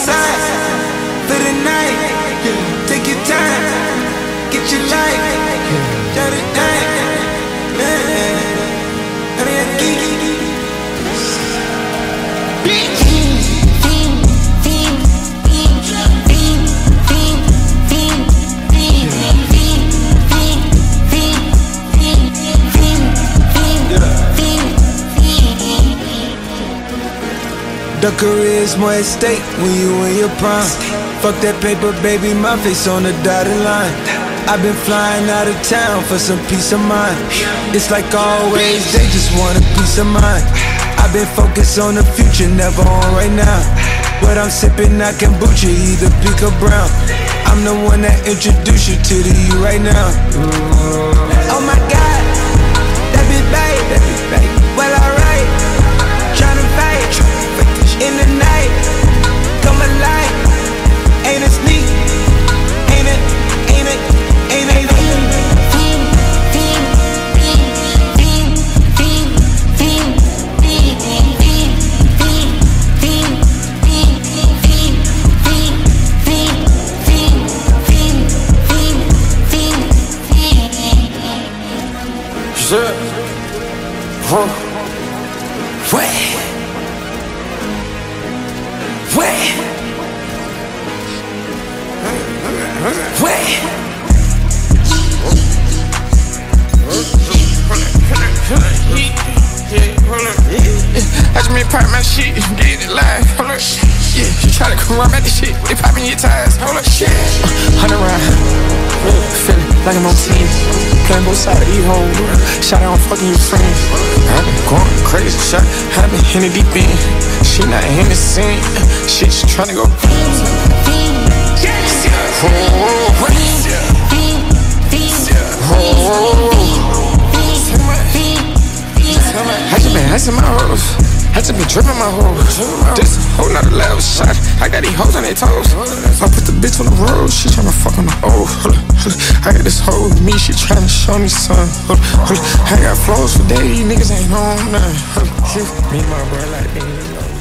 outside for the night. Take your time, get your life. Turn it down, man. Honey, I geek. Bitch. The career is more at stake when you in your prime. Fuck that paper, baby, my face on the dotted line. I've been flying out of town for some peace of mind. It's like always, they just want a peace of mind. I've been focused on the future, never on right now. What I'm sipping, I can boot you, either pink or brown. I'm the one that introduced you to the you right now. Oh my God, that be babe. Well, alright, tryna fight. In the night, come alive. Ain't a sneak, ain't it. Shit. Wait. I just been poppin' my shit, get it live, hold up, yeah. You try to come around back this shit, they poppin' your tires, hold up, shit. Hunt around, feelin' like I'm on TV, playin' both sides of the whole world. Shout out, I'm fuckin' your friend. I been going crazy, shot, I been in the deep end. She not in the scene, shit, she tryna go. I just been hustling my hoes, I just been dripping my hoes. This whole nother level shot, I got these hoes on their toes. I put the bitch on the road, she tryna fuck on the old. I got this hoe with me, she tryna show me something. I got flows for days, niggas ain't on none. Me and my bro like they ain't low.